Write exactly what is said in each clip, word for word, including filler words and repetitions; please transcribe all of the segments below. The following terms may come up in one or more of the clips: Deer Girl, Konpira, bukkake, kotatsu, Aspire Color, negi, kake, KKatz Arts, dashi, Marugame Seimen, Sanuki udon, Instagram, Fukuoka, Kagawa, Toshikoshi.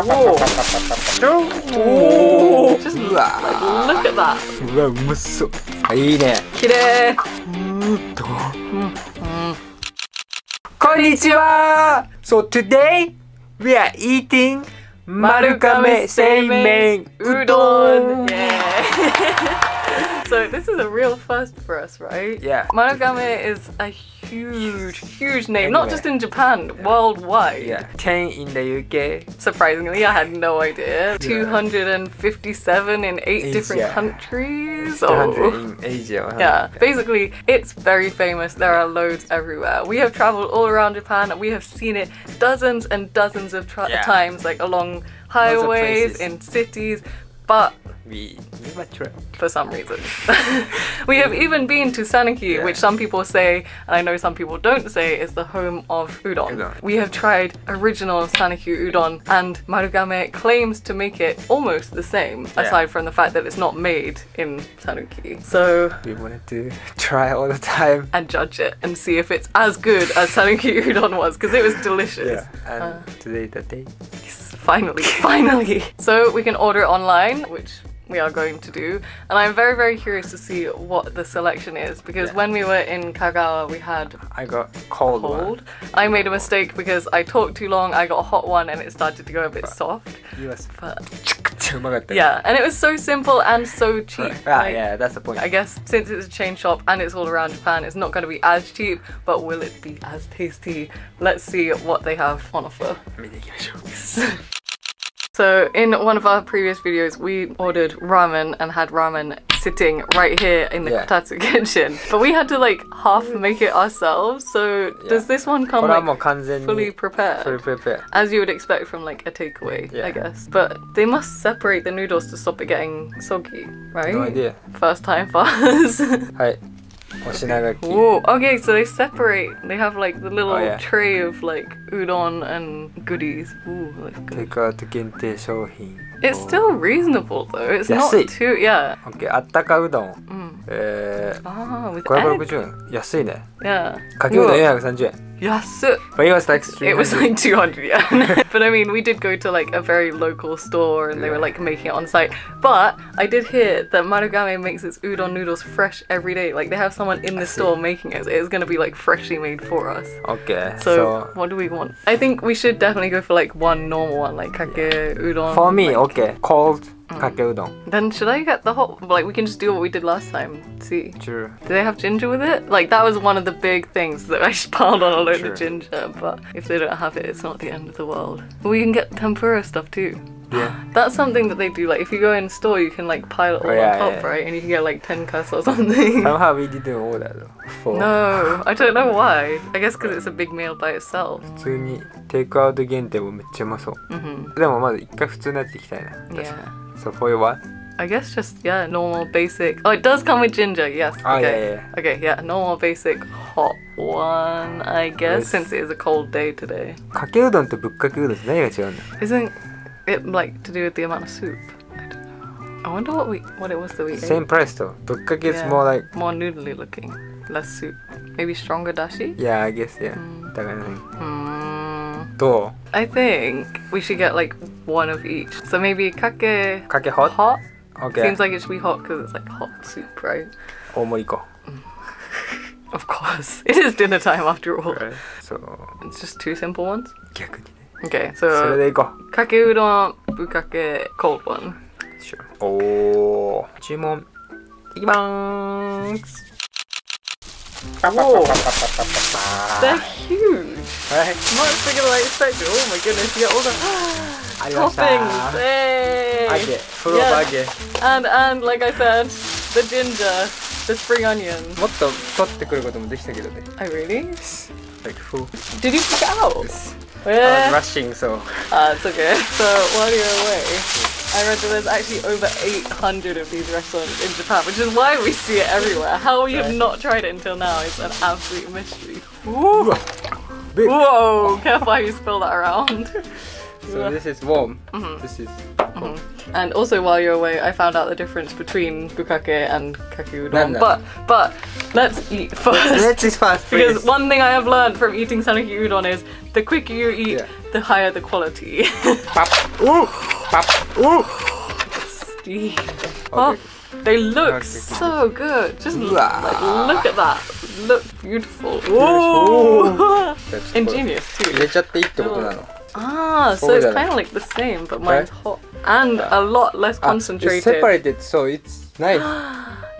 Whoa! Oh. Just look at that! Wow, so beautiful! Konnichiwa! So today we are eating Marugame Seimen udon! Yeah. So this is a real first for us, right? Yeah. Marugame is a huge, huge name, anyway. Not just in Japan, yeah. Worldwide. Yeah. ten in the U K. Surprisingly, I had no idea. Yeah. two hundred fifty-seven in eight Asia. Different countries. Oh. In Asia. one hundred. Yeah. Basically, it's very famous. There are loads everywhere. We have traveled all around Japan and we have seen it dozens and dozens of tra yeah. times, like along highways, in cities, but we never tried for some reason. We have even been to Sanuki, yeah. which some people say, and I know some people don't say, is the home of udon. udon. We have tried original Sanuki udon, and Marugame claims to make it almost the same, yeah. aside from the fact that it's not made in Sanuki. So we wanted to try all the time and judge it and see if it's as good as Sanuki udon was, because it was delicious. Yeah. And uh, today the day. Yes, finally, finally. So we can order it online, which we are going to do, and I'm very very curious to see what the selection is, because yeah. when we were in Kagawa we had I got cold, cold. I made a mistake because I talked too long, I got a hot one and it started to go a bit but soft U S but yeah, and it was so simple and so cheap. Right. Ah, like, yeah, that's the point. I guess since it's a chain shop and it's all around Japan, it's not going to be as cheap, but will it be as tasty? Let's see what they have on offer. So in one of our previous videos, we ordered ramen and had ramen sitting right here in the yeah. kotatsu kitchen. But we had to like half make it ourselves, so yeah. does this one come like fully prepared? fully prepared? As you would expect from like a takeaway, yeah. I guess. But they must separate the noodles to stop it getting soggy, right? No idea. First time for us. Whoa, okay, so they separate, they have like the little oh, yeah. tray of like udon and goodies. Ooh, that's good. It's still reasonable though, it's not too, yeah. Okay, attaka udon. Mm. Uh, ah, with egg. Yeah. Kake udon two hundred thirty yen. Yes, but it was like it was like two hundred yen. But I mean, we did go to like a very local store, and yeah. they were like making it on site. But I did hear that Marugame makes its udon noodles fresh every day. Like they have someone in the I store see. making it. So it's gonna be like freshly made for us. Okay. So, so what do we want? I think we should definitely go for like one normal one, like kake yeah. udon. For me, like, okay, cold. Mm. Kake udon. Then should I get the hot? Like we can just do what we did last time. See. True. Do they have ginger with it? Like that was one of the big things that I just piled on a load True. of ginger. But if they don't have it, it's not the end of the world. We can get tempura stuff too. Yeah. That's something that they do. Like if you go in a store, you can like pile it all oh, yeah, on top, yeah. right? And you can get like ten kuss or something. Somehow we didn't order that though. For... No, I don't know why. I guess because it's a big meal by itself. Mm-hmm. Yeah. So for you what? I guess just, yeah, normal, basic. Oh, it does come with ginger, yes. Oh, okay. Yeah, yeah, yeah. Okay, yeah, normal, basic, hot one, I guess, yes. since it is a cold day today. Kake udon and bukkake udon, what's different? Isn't it like to do with the amount of soup? I don't know. I wonder what we, what it was that we ate. Same price though. Bukkake yeah. is more like... More noodly looking, less soup. Maybe stronger dashi? Yeah, I guess, yeah. Mm. That kind of thing. Mm. Do? I think we should get like one of each. So maybe kake... Kake hot? Hot? Okay. Seems like it should be hot because it's like hot soup, right? Omoriko. Of course. It is dinner time after all. Right. So... It's just two simple ones? Okay, so... Kake udon, bukkake, cold one. Sure. Oh. Jumon. Ikimasu. Whoa. They're huge. Right? Much bigger than I expected. Oh my goodness, you get all the toppings. Hey. Age, full yeah. of age. And and like I said, the ginger, the spring onion. I oh, really? Like full. Did you pick it out? Yeah. I was rushing, so. Ah, uh, it's okay. So while you're away, I read that there's actually over eight hundred of these restaurants in Japan, which is why we see it everywhere. How we have not tried it until now is an absolute mystery. Woo! Big. Whoa! Careful how you spill that around. So this is warm. Mm-hmm. This is warm. Mm-hmm. And also while you're away, I found out the difference between bukkake and kake udon. No, no. But but let's eat first. Let's eat first. Because one thing I have learned from eating Sanuki udon is the quicker you eat, yeah. the higher the quality. Pop. Ooh. Pop. Ooh. Steve. Okay. Oh, they look okay. so good. Just like, look at that. Look beautiful. Ooh. Ingenious too. Oh. Ah, so it's kind of like the same, but mine's hot and a lot less concentrated. It's separated, so it's nice.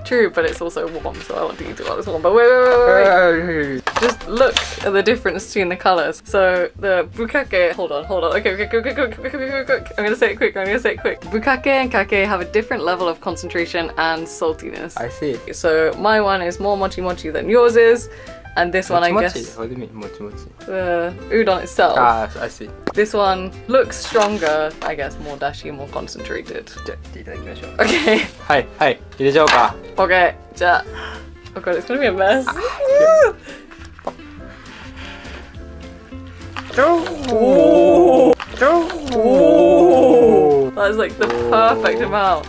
True, but it's also warm, so I want to eat it while it's warm. But wait, wait, wait, wait. Just look at the difference between the colors. So the bukkake, hold on, hold on. Okay, okay, quick, quick, quick, quick, quick. I'm gonna say it quick. I'm gonna say it quick. Bukkake and kake have a different level of concentration and saltiness. I see. So my one is more mochi mochi than yours is. And this one, I guess. What do you mean, mochi mochi? The udon itself. Ah, I see. This one looks stronger, I guess, more dashi, more concentrated. Okay. Hi, hi. Okay. Oh god, it's gonna be a mess. Oh. Oh. That is like the perfect amount.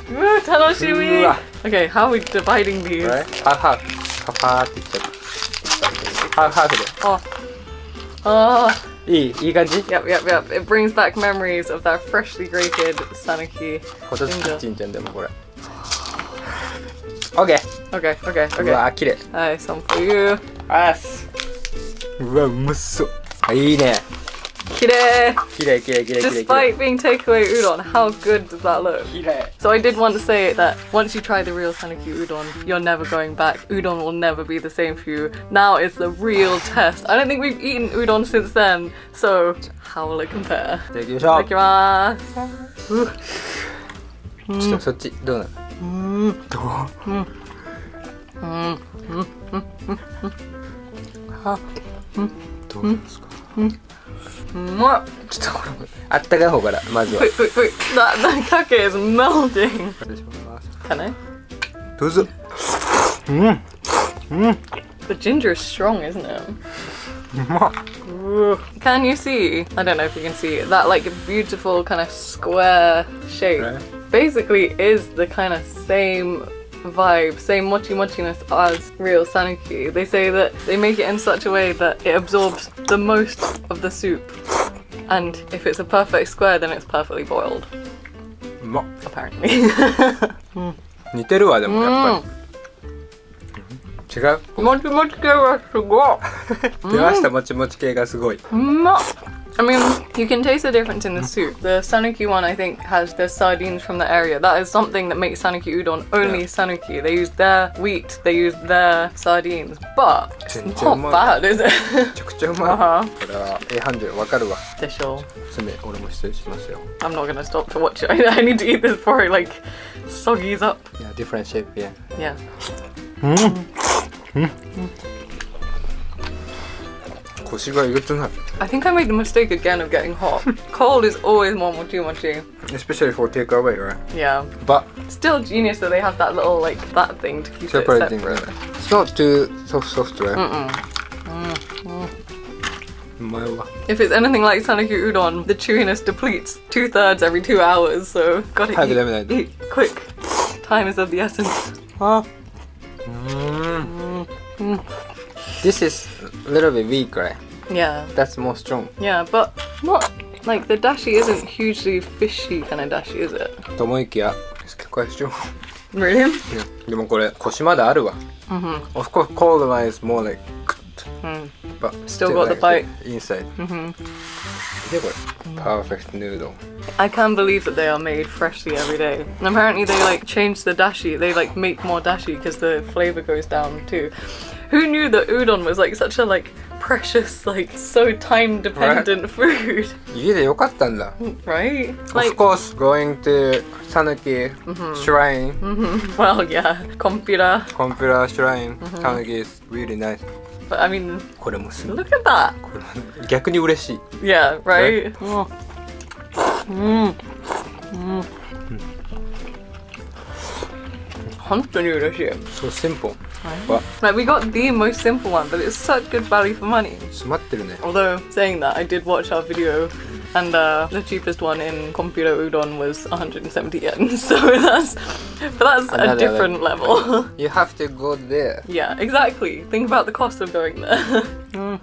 Tanoshimi. Okay, how are we dividing these? Half half. Oh. Oh. Yep, yep, yep. It brings back memories of that freshly grated Sanuki ginger. Okay. Okay, okay, okay. Hi, some for you. Yes. Despite being takeaway udon, how good does that look? So I did want to say that once you try the real Sanuki udon, you're never going back. Udon will never be the same for you. Now is the real test. I don't think we've eaten udon since then, so how will it compare? Thank you. うまっ。 Wait, wait, wait. That, that kake is melting. Can I? Mm. Mm. The ginger is strong, isn't it? Can you see? I don't know if you can see that like beautiful kind of square shape. Right. Basically is the kind of same vibe, same mochi mochiness as real Sanuki. They say that they make it in such a way that it absorbs the most of the soup, and if it's a perfect square then it's perfectly boiled. Ma. Apparently. mm. mm. I mean, you can taste the difference in the soup. The Sanuki one, I think, has the sardines from the area. That is something that makes Sanuki udon only yeah. Sanuki. They use their wheat, they use their sardines, but it's not bad, is it? uh-huh. I'm not gonna stop to watch it. I need to eat this before it like soggies up. Yeah, different shape, yeah. Yeah. Mm. Mm. Mm. I think I made the mistake again of getting hot. Cold is always more mochi mochi. Especially for takeaway, right? Yeah. But still genius that they have that little like that thing to keep separating, it separate. Right? It's not too soft, soft, right? Mm-mm. Mm-mm. If it's anything like Sanuki udon, the chewiness depletes two thirds every two hours, so gotta eat, eat quick. Time is of the essence. Ah. Mm. Mm. This is a little bit weak, right? Yeah. That's more strong. Yeah, but not like the dashi isn't hugely fishy kind of dashi, is it? Tomoikiya, it's quite strong. Really? Yeah. Mm-hmm. Of course, cold one is more like. Mm. But still, still got like the bite the inside. Mm-hmm. Perfect noodle. I can't believe that they are made freshly every day. And apparently, they like change the dashi. They like make more dashi because the flavor goes down too. Who knew that udon was like such a like precious, like so time-dependent right. food? Right? Like, of course, going to Sanuki mm-hmm. Shrine. Mm-hmm. Well, yeah, Konpira. Konpira Shrine. Mm-hmm. Sanuki is really nice. But I mean, look at that. Yeah, right? Right? Oh. Mm. Mm. So simple. Right. Like we got the most simple one, but it's such good value for money. Although saying that, I did watch our video and uh, the cheapest one in Konpira udon was one hundred seventy yen, so that's but that's Another a different level. level. You have to go there. Yeah, exactly. Think about the cost of going there. mm.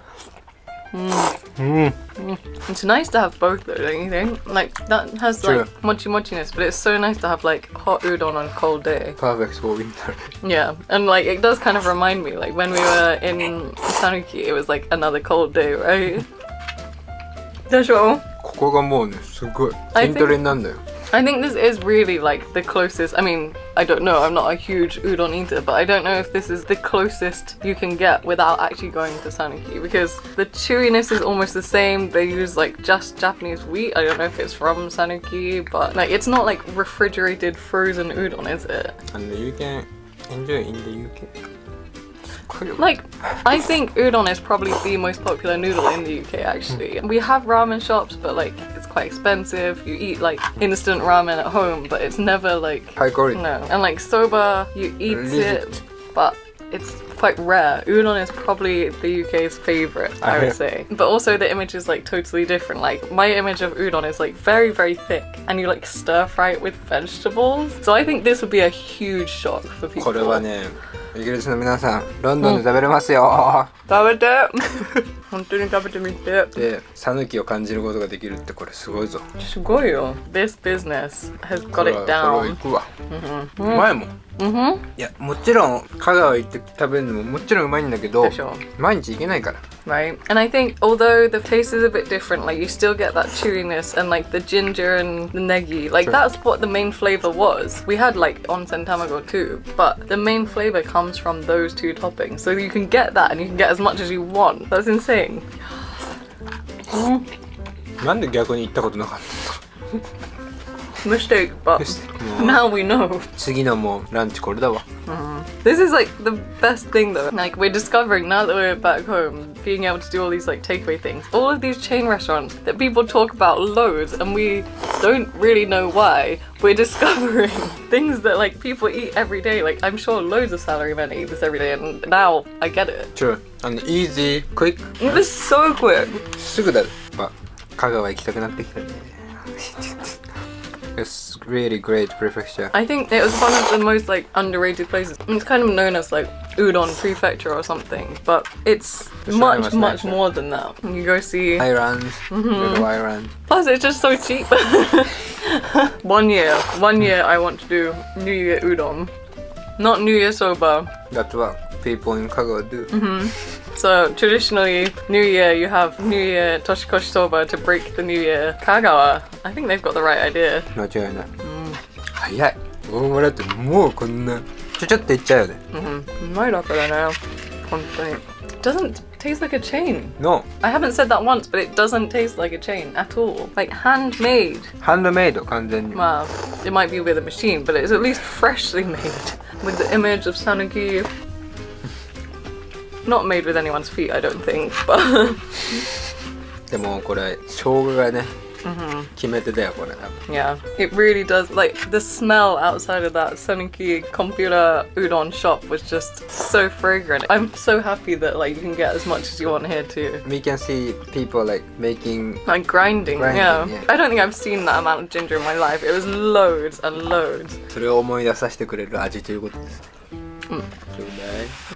Mm. Mm. It's nice to have both though, don't you think? Like, that has True. like mochi mochiness, but it's so nice to have like hot udon on a cold day. Perfect for winter. Yeah, and like it does kind of remind me, like when we were in Sanuki, it was like another cold day, right? I think, I think this is really like the closest. I mean, I don't know, I'm not a huge udon eater, but I don't know if this is the closest you can get without actually going to Sanuki, because the chewiness is almost the same. They use like just Japanese wheat. I don't know if it's from Sanuki, but like it's not like refrigerated frozen udon, is it? And you can enjoy in the U K. Like, I think udon is probably the most popular noodle in the U K, actually. We have ramen shops, but like, it's quite expensive. You eat like instant ramen at home, but it's never like... high quality. No. And like soba, you eat it, but it's quite rare. Udon is probably the U K's favourite, I would say. But also the image is like totally different. Like, my image of udon is like very, very thick, and you like stir fry it with vegetables. So I think this would be a huge shock for people. イギリスの皆さん、ロンドンで食べれますよ。食べて。本当に食べてみて。で、サヌキを感じることができるってこれすごいぞ。すごいよ。This business has got it down。これ行くわ。うまいもん。うん。いや、もちろん香川行って食べるのももちろんうまいんだけど、毎日行けないから。 Right, and I think although the taste is a bit different, like you still get that chewiness and like the ginger and the negi, like sure. that's what the main flavor was. We had like onsen tamago too, but the main flavor comes from those two toppings, so you can get that and you can get as much as you want. That's insane. Mistake, but now we know. Mm-hmm. This is like the best thing though. Like, we're discovering now that we're back home, being able to do all these like takeaway things. All of these chain restaurants that people talk about loads and we don't really know why, we're discovering things that like people eat every day. Like, I'm sure loads of salarymen eat this every day, and now I get it. True. And easy, quick. It was so quick. But Kagawa 行きたくなってきたね。It's really great prefecture. I think it was one of the most like underrated places. It's kind of known as like Udon Prefecture or something, but it's much, much more than that. You go see islands, mm-hmm. little island. Plus, it's just so cheap. One year, one year, I want to do New Year udon, not New Year soba. That's what people in Kagawa do. Mm-hmm. So traditionally, New Year, you have New Year Toshikoshi Soba to break the New Year. Kagawa, I think they've got the right idea. No, you're not. Hurry! We're already this. Doesn't taste like a chain. No. I haven't said that once, but it doesn't taste like a chain at all. Like handmade. Handmade, completely. Well, it might be with a machine, but it's at least freshly made with the image of Sanuki. Not made with anyone's feet, I don't think, but... mm-hmm. Yeah, it really does. Like, the smell outside of that Sanuki Konpira udon shop was just so fragrant. I'm so happy that like you can get as much as you want here too. We can see people like making... Like grinding, grinding yeah. yeah. I don't think I've seen that amount of ginger in my life. It was loads and loads. それを思い出させてくれる味ということです。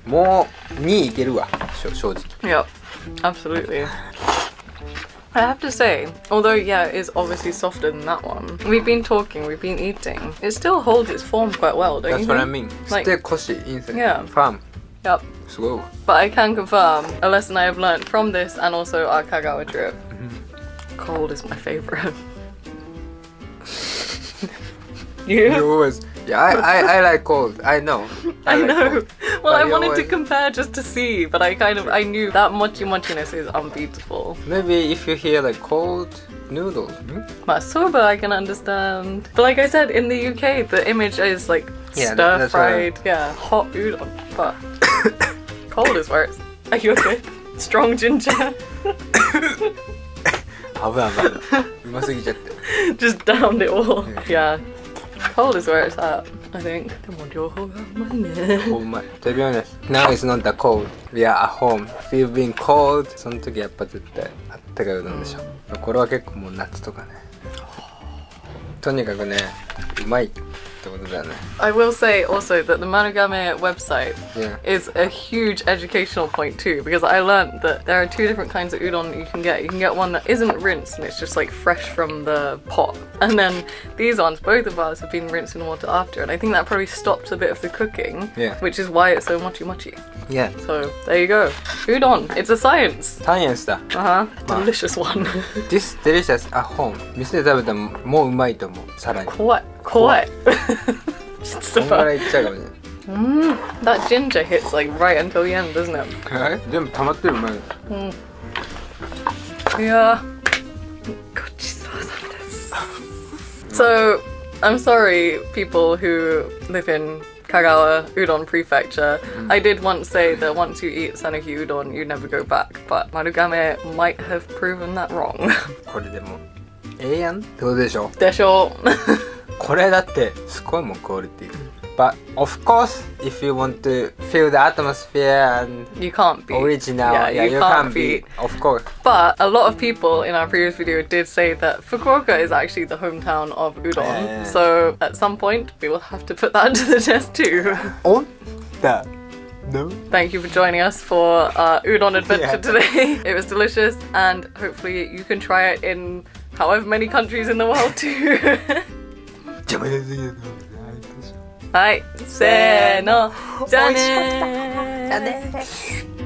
もうにいけるわ、正直。 Yep, absolutely. I have to say, although yeah, it is obviously softer than that one, we've been talking, we've been eating, it still holds its form quite well, don't you think? That's what I mean. Like, still cushy inside. Yeah. Firm. Yep. So. But I can confirm a lesson I have learned from this and also our Kagawa trip. Cold is my favorite. You? You always. Yeah, I, I, I like cold. I know. I, I like know. Cold. Well, but I wanted always... to compare just to see, but I kind of I knew that mochi mochiness is unbeatable. Maybe if you hear like cold noodles, hmm? But soba I can understand. But like I said, in the U K, the image is like yeah, stir fried, I... yeah, hot udon. But cold is worse. Are you okay? Strong ginger. Just downed it all. Yeah. Cold is where it's at. I think. Oh my. To be honest, now it's not that cold. We are at home. If you've been cold, so no time, but絶対あったかいうどんでしょ。これは結構もう夏とかね。とにかくね、うまいってことだよね。I will say also that the Marugame website yeah. is a huge educational point too, because I learned that there are two different kinds of udon you can get. You can get one that isn't rinsed and it's just like fresh from the pot. And then these ones, both of ours, have been rinsed in water after, and I think that probably stops a bit of the cooking, yeah. which is why it's so mochi mochi. Yeah. So there you go. Udon. It's a science. Science da. Uh huh. Delicious one. This delicious at home. What? What? Just about. Mm, that ginger hits like right until the end, doesn't it? Mm. Yeah. So, I'm sorry, people who live in Kagawa Udon Prefecture. Mm. I did once say that once you eat Sanuki Udon, you never go back, but Marugame might have proven that wrong. これでもええやんってことでしょ。でしょ。これだってすごいもうクオリティ。But of course, if you want to feel the atmosphere and you can't be original, yeah, yeah, you, you can't, can't be. be, of course. But a lot of people in our previous video did say that Fukuoka is actually the hometown of udon, uh, so at some point we will have to put that to the test too. On that. No. Thank you for joining us for our udon adventure yeah. today. It was delicious, and hopefully you can try it in however many countries in the world too. はい、せーの。じゃあねー。じゃあねー。